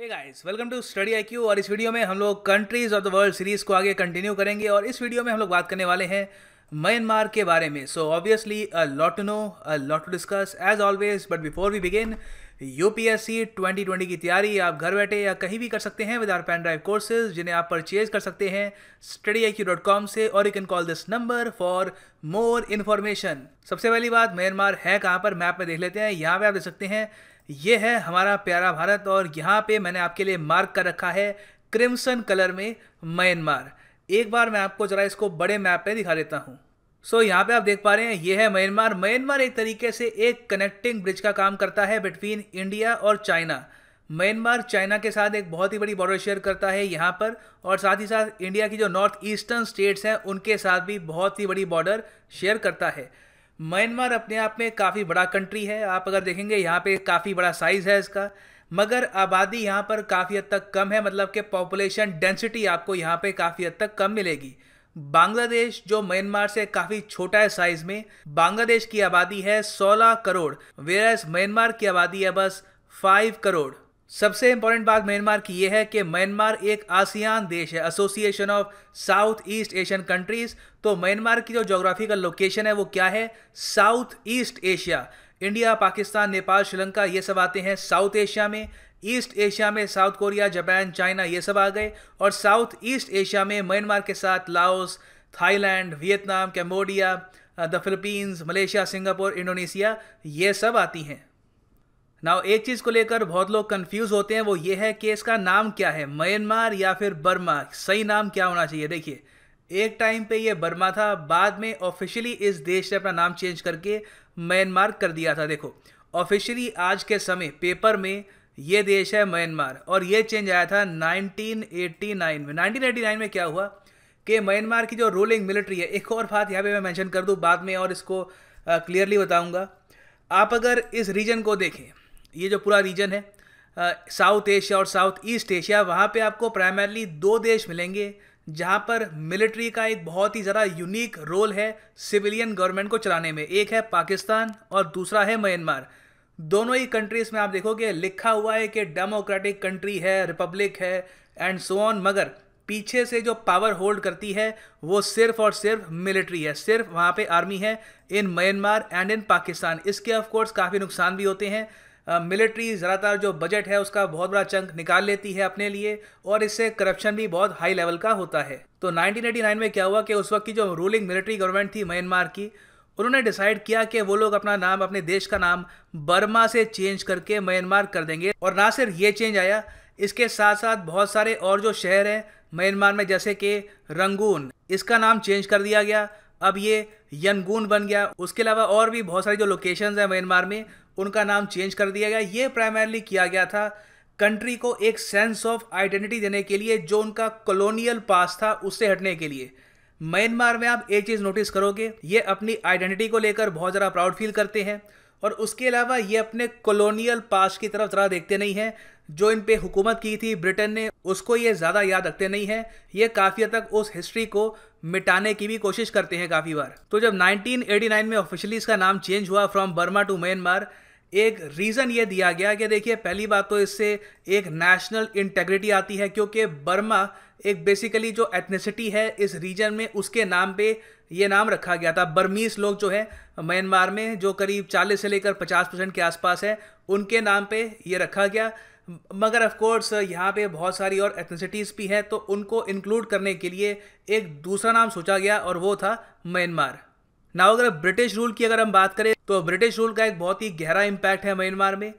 Hey guys welcome to study I Q. और इस video में हम लोग countries of the world series को आगे कंटिन्यू करेंगे और इस वीडियो में हम लोग बात करने वाले हैं म्यांमार के बारे में। So obviously a lot to know, a lot to discuss as always. But before we begin, UPSC 2020 की तैयारी आप घर बैठे या कहीं भी कर सकते हैं with our pen drive courses, जिन्हें आप परचेज कर सकते हैं studyIQ.com से और you can call this number for more information. सबसे पहली बात, म्यांमार है कहाँ पर, मैप में देख लेते हैं। यहाँ पर आप देख सकते हैं ये है हमारा प्यारा भारत और यहाँ पे मैंने आपके लिए मार्क कर रखा है क्रिम्सन कलर में म्यांमार। एक बार मैं आपको ज़रा इसको बड़े मैप पे दिखा देता हूँ। सो यहाँ पे आप देख पा रहे हैं ये है म्यांमार। म्यांमार एक तरीके से एक कनेक्टिंग ब्रिज का काम करता है बिटवीन इंडिया और चाइना। म्यांमार चाइना के साथ एक बहुत ही बड़ी बॉर्डर शेयर करता है यहाँ पर, और साथ ही साथ इंडिया की जो नॉर्थ ईस्टर्न स्टेट्स हैं उनके साथ भी बहुत ही बड़ी बॉर्डर शेयर करता है। म्यांमार अपने आप में काफ़ी बड़ा कंट्री है। आप अगर देखेंगे यहाँ पे काफ़ी बड़ा साइज़ है इसका, मगर आबादी यहाँ पर काफ़ी हद तक कम है, मतलब कि पॉपुलेशन डेंसिटी आपको यहाँ पे काफ़ी हद तक कम मिलेगी। बांग्लादेश जो म्यांमार से काफ़ी छोटा है साइज़ में, बांग्लादेश की आबादी है 16 करोड़, वेयरस म्यांमार की आबादी है बस 5 करोड़। सबसे इम्पॉर्टेंट बात म्यांमार की यह है कि म्यांमार एक आसियान देश है, association of south east Asian countries. तो म्यांमार की जो जोग्राफिकल लोकेशन है वो क्या है, south east Asia. India, Pakistan, Nepal, Sri Lanka ये सब आते हैं साउथ एशिया में। ईस्ट एशिया में साउथ कोरिया, जापान, चाइना ये सब आ गए, और साउथ ईस्ट एशिया में म्यांमार के साथ Laos, Thailand, Vietnam, Cambodia, the Philippines, Malaysia, Singapore, Indonesia ये सब आती हैं। नाउ एक चीज़ को लेकर बहुत लोग कंफ्यूज होते हैं, वो ये है कि इसका नाम क्या है, म्यांमार या फिर बर्मा, सही नाम क्या होना चाहिए। देखिए एक टाइम पे ये बर्मा था, बाद में ऑफिशियली इस देश ने अपना नाम चेंज करके म्यांमार कर दिया था। देखो ऑफिशियली आज के समय पेपर में ये देश है म्यांमार, और ये चेंज आया था 1989 में। 1989 में क्या हुआ कि म्यांमार की जो रूलिंग मिलिट्री है, एक और बात यहाँ पर मैं मैंशन कर दूँ बाद में और इसको क्लियरली बताऊँगा। आप अगर इस रीजन को देखें, ये जो पूरा रीजन है साउथ एशिया और साउथ ईस्ट एशिया, वहाँ पे आपको प्राइमरली दो देश मिलेंगे जहाँ पर मिलिट्री का एक बहुत ही ज़रा यूनिक रोल है सिविलियन गवर्नमेंट को चलाने में। एक है पाकिस्तान और दूसरा है म्यांमार। दोनों ही कंट्रीज़ में आप देखोगे लिखा हुआ है कि डेमोक्रेटिक कंट्री है, रिपब्लिक है एंड सो ऑन, मगर पीछे से जो पावर होल्ड करती है वो सिर्फ और सिर्फ मिलिट्री है, सिर्फ वहाँ पर आर्मी है in Myanmar and in Pakistan. इसके ऑफकोर्स काफ़ी नुकसान भी होते हैं। मिलिट्री ज़्यादातर जो बजट है उसका बहुत बड़ा चंक निकाल लेती है अपने लिए, और इससे करप्शन भी बहुत हाई लेवल का होता है। तो 1989 में क्या हुआ कि उस वक्त की जो रूलिंग मिलिट्री गवर्नमेंट थी म्यांमार की, उन्होंने डिसाइड किया कि वो लोग अपना नाम, अपने देश का नाम बर्मा से चेंज करके म्यांमार कर देंगे। और ना सिर्फ ये चेंज आया, इसके साथ साथ बहुत सारे और जो शहर हैं म्यांमार में, जैसे कि रंगून, इसका नाम चेंज कर दिया गया, अब ये यंगून बन गया। उसके अलावा और भी बहुत सारी जो लोकेशंस हैं म्यांमार में उनका नाम चेंज कर दिया गया। ये प्राइमरली किया गया था कंट्री को एक सेंस ऑफ आइडेंटिटी देने के लिए, जो उनका कॉलोनियल पास था उससे हटने के लिए। म्यांमार में आप एक चीज़ नोटिस करोगे, ये अपनी आइडेंटिटी को लेकर बहुत ज़्यादा प्राउड फील करते हैं, और उसके अलावा ये अपने कॉलोनियल पास की तरफ ज़रा देखते नहीं हैं। जो इन पे हुकूमत की थी ब्रिटेन ने, उसको ये ज़्यादा याद रखते नहीं हैं। ये काफ़ी हद तक उस हिस्ट्री को मिटाने की भी कोशिश करते हैं काफ़ी बार। तो जब 1989 में ऑफिशियली इसका नाम चेंज हुआ फ्रॉम बर्मा टू म्यांमार, एक रीज़न ये दिया गया कि देखिए पहली बात तो इससे एक नेशनल इंटेग्रिटी आती है, क्योंकि बर्मा एक बेसिकली जो एथनिसिटी है इस रीजन में उसके नाम पे ये नाम रखा गया था। बर्मीस लोग जो है म्यांमार में, जो करीब 40 से लेकर 50% के आसपास है, उनके नाम पे ये रखा गया। मगर ऑफकोर्स यहाँ पे बहुत सारी और एथनिसिटीज़ भी हैं, तो उनको इंक्लूड करने के लिए एक दूसरा नाम सोचा गया और वो था म्यांमार। नाउ अगर ब्रिटिश रूल की अगर हम बात करें तो ब्रिटिश रूल का एक बहुत ही गहरा इम्पैक्ट है म्यांमार में।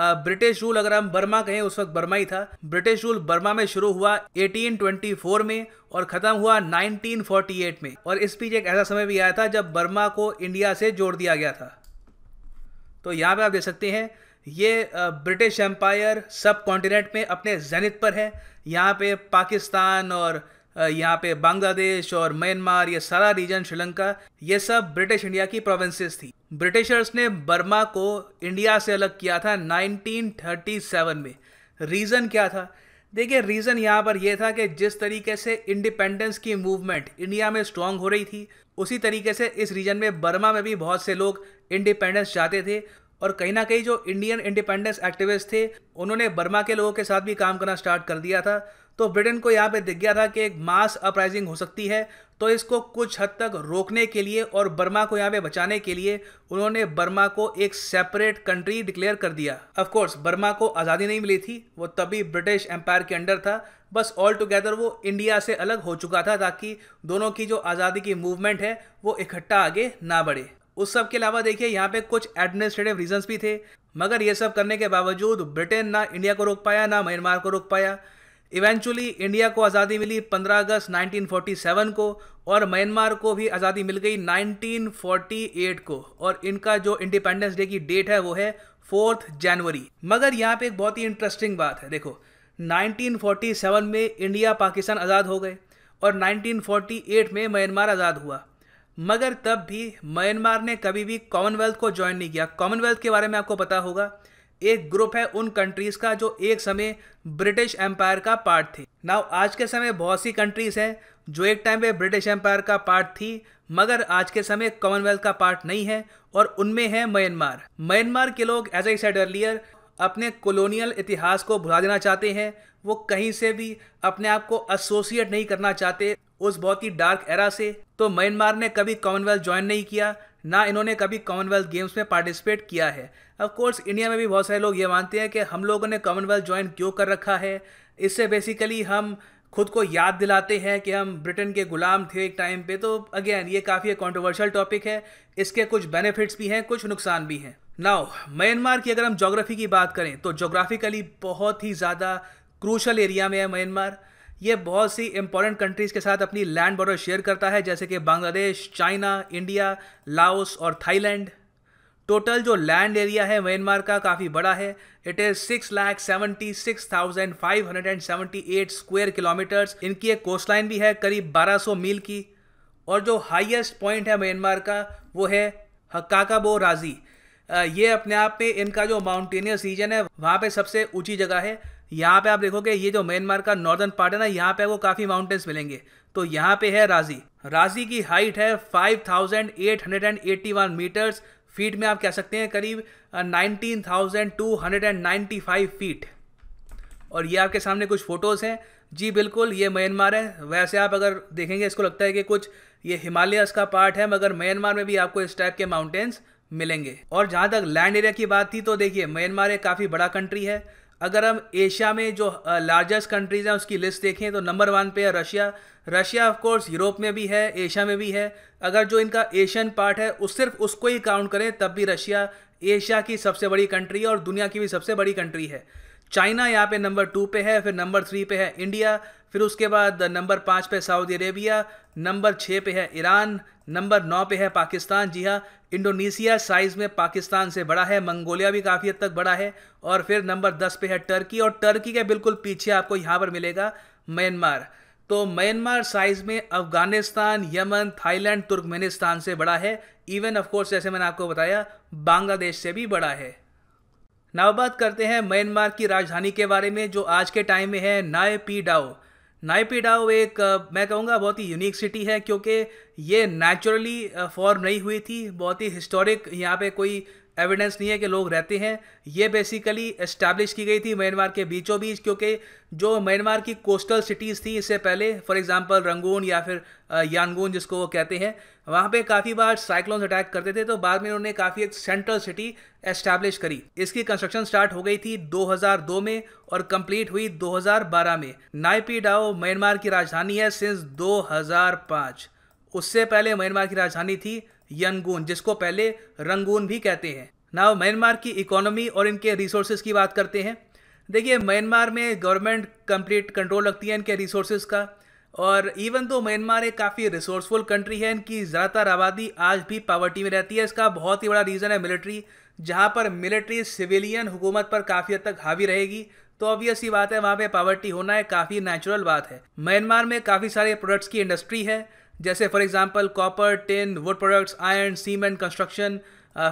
ब्रिटिश रूल अगर हम बर्मा कहें, उस वक्त बर्मा ही था। ब्रिटिश रूल बर्मा में शुरू हुआ 1824 में और ख़त्म हुआ 1948 में, और इस बीच एक ऐसा समय भी आया था जब बर्मा को इंडिया से जोड़ दिया गया था। तो यहाँ पे आप देख सकते हैं ये ब्रिटिश एम्पायर सब कॉन्टिनेंट में अपने जेनिथ पर है। यहाँ पे पाकिस्तान और यहाँ पे बांग्लादेश और म्यांमार, ये सारा रीजन, श्रीलंका, ये सब ब्रिटिश इंडिया की प्रोविंसेस थी। ब्रिटिशर्स ने बर्मा को इंडिया से अलग किया था 1937 में। रीज़न क्या था, देखिए रीज़न यहाँ पर यह था कि जिस तरीके से इंडिपेंडेंस की मूवमेंट इंडिया में स्ट्रांग हो रही थी, उसी तरीके से इस रीजन में बर्मा में भी बहुत से लोग इंडिपेंडेंस चाहते थे, और कहीं ना कहीं जो इंडियन इंडिपेंडेंस एक्टिविस्ट थे उन्होंने बर्मा के लोगों के साथ भी काम करना स्टार्ट कर दिया था। तो ब्रिटेन को यहाँ पे दिख गया था कि एक मास अपराइजिंग हो सकती है, तो इसको कुछ हद तक रोकने के लिए और बर्मा को यहाँ पे बचाने के लिए उन्होंने बर्मा को एक सेपरेट कंट्री डिक्लेयर कर दिया। ऑफ कोर्स बर्मा को आज़ादी नहीं मिली थी, वो तभी ब्रिटिश एम्पायर के अंडर था, बस ऑल टुगेदर वो इंडिया से अलग हो चुका था ताकि दोनों की जो आज़ादी की मूवमेंट है वो इकट्ठा आगे ना बढ़े। उस सब के अलावा देखिए यहाँ पे कुछ एडमिनिस्ट्रेटिव रीजंस भी थे, मगर ये सब करने के बावजूद ब्रिटेन ना इंडिया को रोक पाया ना म्यांमार को रोक पाया। इवेंचुअली इंडिया को आज़ादी मिली 15 अगस्त 1947 को और म्यांमार को भी आज़ादी मिल गई 1948 को, और इनका जो इंडिपेंडेंस डे की डेट है वो है 4 जनवरी। मगर यहाँ पे एक बहुत ही इंटरेस्टिंग बात है, देखो 1947 में इंडिया पाकिस्तान आज़ाद हो गए और 1948 में म्यांमार आज़ाद हुआ, मगर तब भी म्यांमार ने कभी भी कॉमनवेल्थ को ज्वाइन नहीं किया। कॉमनवेल्थ के बारे में आपको पता होगा, एक ग्रुप है उन कंट्रीज़ का जो एक समय ब्रिटिश एम्पायर का पार्ट थे। नाउ आज के समय बहुत सी कंट्रीज़ हैं जो एक टाइम पे ब्रिटिश एम्पायर का पार्ट थी मगर आज के समय कॉमनवेल्थ का पार्ट नहीं है, और उनमें है म्यांमार। म्यांमार के लोग एज आई सेड अर्लियर अपने कॉलोनियल इतिहास को भुला देना चाहते हैं, वो कहीं से भी अपने आप को एसोसिएट नहीं करना चाहते उस बहुत ही डार्क एरा से। तो म्यांमार ने कभी कॉमनवेल्थ ज्वाइन नहीं किया, ना इन्होंने कभी कॉमनवेल्थ गेम्स में पार्टिसिपेट किया है। ऑफ कोर्स इंडिया में भी बहुत सारे लोग ये मानते हैं कि हम लोगों ने कॉमनवेल्थ ज्वाइन क्यों कर रखा है, इससे बेसिकली हम खुद को याद दिलाते हैं कि हम ब्रिटेन के गुलाम थे एक टाइम पे। तो अगेन ये काफ़ी कॉन्ट्रोवर्शियल टॉपिक है, इसके कुछ बेनिफिट्स भी हैं कुछ नुकसान भी हैं। नाउ म्यांमार की अगर हम जोग्राफ़ी की बात करें तो जोग्राफिकली बहुत ही ज़्यादा क्रूशल एरिया में है म्यांमार। ये बहुत सी इंपॉर्टेंट कंट्रीज़ के साथ अपनी लैंड बॉर्डर शेयर करता है जैसे कि बांग्लादेश, चाइना, इंडिया, लाओस और थाईलैंड। टोटल जो लैंड एरिया है म्यांमार का काफ़ी बड़ा है, इट इज़ 6,76,578 स्क्वायर किलोमीटर्स। इनकी एक कोस्ट लाइन भी है करीब 1200 मील की, और जो हाईएस्ट पॉइंट है म्यांमार का वो है हकाकाबो राजी। ये अपने आप पे इनका जो माउंटेनियस रीजन है वहाँ पे सबसे ऊंची जगह है। यहाँ पे आप देखोगे ये जो म्यांमार का नॉर्दर्न पार्ट है ना, यहाँ पे वो काफ़ी माउंटेन्स मिलेंगे, तो यहाँ पे है राजी। राजी की हाइट है 5,881 मीटर्स, फीट में आप कह सकते हैं करीब 19,295 फीट। और ये आपके सामने कुछ फ़ोटोज़ हैं, जी बिल्कुल ये म्यांमार है। वैसे आप अगर देखेंगे इसको लगता है कि कुछ ये हिमालयस का पार्ट है, मगर म्यांमार में भी आपको इस टाइप के माउंटेन्स मिलेंगे। और जहाँ तक लैंड एरिया की बात थी तो देखिए म्यांमार एक काफ़ी बड़ा कंट्री है। अगर हम एशिया में जो लार्जेस्ट कंट्रीज़ हैं उसकी लिस्ट देखें तो नंबर 1 पे है Russia. Russia of course Europe में भी है, एशिया में भी है। अगर जो इनका एशियन पार्ट है उस सिर्फ उसको ही काउंट करें तब भी रशिया एशिया की सबसे बड़ी कंट्री है और दुनिया की भी सबसे बड़ी कंट्री है। चाइना यहाँ पे नंबर 2 पे है, फिर नंबर 3 पे है इंडिया, फिर उसके बाद नंबर 5 पे सऊदी अरेबिया, नंबर 6 पे है ईरान, नंबर 9 पे है पाकिस्तान। जी हाँ, इंडोनेशिया साइज़ में पाकिस्तान से बड़ा है, मंगोलिया भी काफ़ी हद तक बड़ा है, और फिर नंबर 10 पे है टर्की, और टर्की के बिल्कुल पीछे आपको यहाँ पर मिलेगा म्यांमार। तो म्यांमार साइज़ में अफ़गानिस्तान, यमन, थाईलैंड, तुर्कमेनिस्तान से बड़ा है, इवन ऑफ कोर्स जैसे मैंने आपको बताया बांग्लादेश से भी बड़ा है। नाउ बात करते हैं म्यांमार की राजधानी के बारे में जो आज के टाइम में है नायपीडाओ। नायपीडाओ एक मैं कहूँगा बहुत ही यूनिक सिटी है क्योंकि ये नेचुरली फॉर्म नहीं हुई थी, बहुत ही हिस्टोरिक यहाँ पे कोई एविडेंस नहीं है कि लोग रहते हैं। ये बेसिकली एस्टैब्लिश की गई थी म्यांमार के बीचों बीच, क्योंकि जो म्यांमार की कोस्टल सिटीज़ थी इससे पहले, फॉर एग्जांपल रंगून या फिर यांगून जिसको वो कहते हैं, वहाँ पे काफ़ी बार साइक्लोन्स अटैक करते थे, तो बाद में उन्होंने काफ़ी एक सेंट्रल सिटी एस्टैब्लिश करी। इसकी कंस्ट्रक्शन स्टार्ट हो गई थी 2002 में और कंप्लीट हुई 2012 में। नायपीडाओ म्यांमार की राजधानी है सिंस 2005। उससे पहले म्यांमार की राजधानी थी यंगून जिसको पहले रंगून भी कहते हैं। नाउ म्यांमार की इकोनॉमी और इनके रिसोर्सेज की बात करते हैं। देखिए म्यांमार में गवर्नमेंट कंप्लीट कंट्रोल रखती है इनके रिसोर्सेज का, और इवन तो म्यांमार एक काफ़ी रिसोर्सफुल कंट्री है, इनकी ज़्यादातर आबादी आज भी पावर्टी में रहती है। इसका बहुत ही बड़ा रीज़न है मिलिट्री, जहाँ पर मिलिट्री सिविलियन हुकूमत पर काफ़ी हद तक हावी रहेगी, तो ऑब्वियस ही बात है वहाँ पर पावर्टी होना है काफ़ी नेचुरल बात है। म्यांमार में काफ़ी सारे प्रोडक्ट्स की इंडस्ट्री है जैसे for example copper, tin, wood products, iron, cement, construction,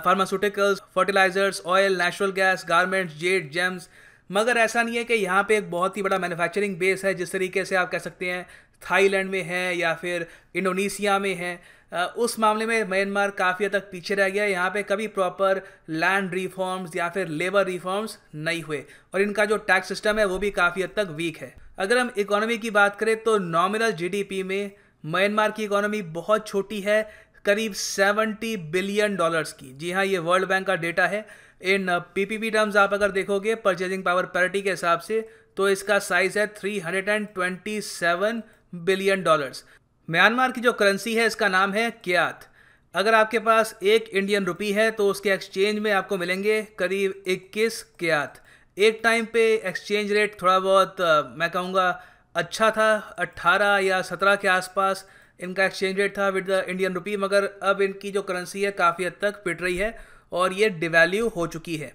pharmaceuticals, fertilisers, oil, natural gas, garments, jade, gems. मगर ऐसा नहीं है कि यहाँ पे एक बहुत ही बड़ा मैन्युफैक्चरिंग बेस है जिस तरीके से आप कह सकते हैं थाईलैंड में है या फिर इंडोनेशिया में है। उस मामले में म्यांमार काफ़ी हद तक पीछे रह गया। यहाँ पे कभी प्रॉपर लैंड रिफॉर्म्स या फिर लेबर रिफॉर्म्स नहीं हुए और इनका जो टैक्स सिस्टम है वो भी काफ़ी हद तक वीक है। अगर हम इकोनॉमी की बात करें तो नॉमिनल जीडीपी में म्यांमार की इकोनॉमी बहुत छोटी है, करीब 70 बिलियन डॉलर्स की। जी हाँ, ये वर्ल्ड बैंक का डेटा है। इन पीपीपी टर्म्स आप अगर देखोगे परचेजिंग पावर पैरिटी के हिसाब से तो इसका साइज़ है 327 बिलियन डॉलर्स। म्यांमार की जो करेंसी है इसका नाम है क्यात। अगर आपके पास 1 इंडियन रुपी है तो उसके एक्सचेंज में आपको मिलेंगे करीब 21 क्यात। एक टाइम पे एक्सचेंज रेट थोड़ा बहुत मैं कहूँगा अच्छा था, 18 या 17 के आसपास इनका एक्सचेंज रेट था विद द इंडियन रुपी, मगर अब इनकी जो करेंसी है काफ़ी हद तक पिट रही है और ये डिवैल्यू हो चुकी है।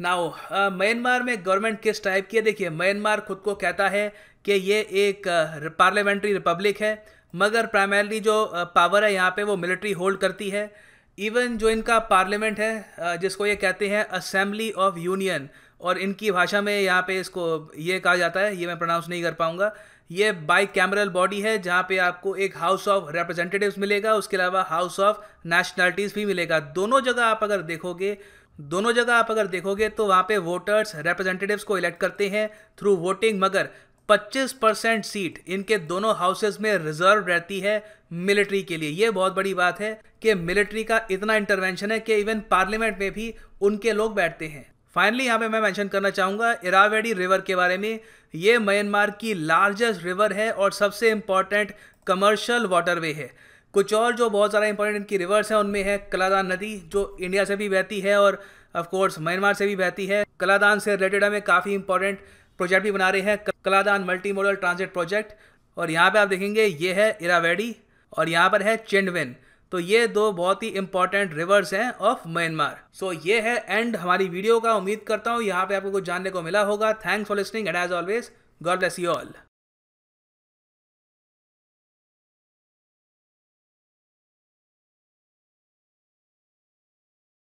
नाउ म्यांमार में गवर्नमेंट किस टाइप की है? देखिए, म्यांमार खुद को कहता है कि ये एक पार्लियामेंट्री रिपब्लिक है, मगर प्राइमरली जो पावर है यहाँ पे वो मिलिट्री होल्ड करती है। इवन जो इनका पार्लियामेंट है जिसको ये कहते हैं असेंबली ऑफ यूनियन, और इनकी भाषा में यहाँ पे इसको ये कहा जाता है, ये मैं प्रोनाउंस नहीं कर पाऊँगा। ये बाई कैमरल बॉडी है जहाँ पे आपको एक हाउस ऑफ रिप्रेजेंटेटिव्स मिलेगा, उसके अलावा हाउस ऑफ नेशनलिटीज़ भी मिलेगा। दोनों जगह आप अगर देखोगे तो वहाँ पे वोटर्स रिप्रेजेंटेटिव्स को इलेक्ट करते हैं थ्रू वोटिंग, मगर 25% सीट इनके दोनों हाउसेस में रिजर्व रहती है मिलिट्री के लिए। ये बहुत बड़ी बात है कि मिलिट्री का इतना इंटरवेंशन है कि इवन पार्लियामेंट में भी उनके लोग बैठते हैं। फाइनली यहाँ पे मैं मेंशन करना चाहूँगा इरावैडी रिवर के बारे में। ये म्यांमार की लार्जेस्ट रिवर है और सबसे इम्पॉर्टेंट कमर्शियल वाटरवे है। कुछ और जो बहुत ज़्यादा इंपॉर्टेंट इनकी रिवर्स हैं उनमें है कलादान नदी, जो इंडिया से भी बहती है और ऑफ कोर्स म्यांमार से भी बहती है। कलादान से रिलेटेड हमें काफ़ी इंपॉर्टेंट प्रोजेक्ट भी बना रहे हैं, Kaladan multi modal transit project. और यहाँ पे आप देखेंगे ये है इरावैडी और यहाँ पर है चिंडविन। तो ये दो बहुत ही इंपॉर्टेंट रिवर्स हैं ऑफ म्यांमार। सो ये है एंड हमारी वीडियो का। उम्मीद करता हूँ यहाँ पे आपको कुछ जानने को मिला होगा। Thanks for listening and as always God bless you all.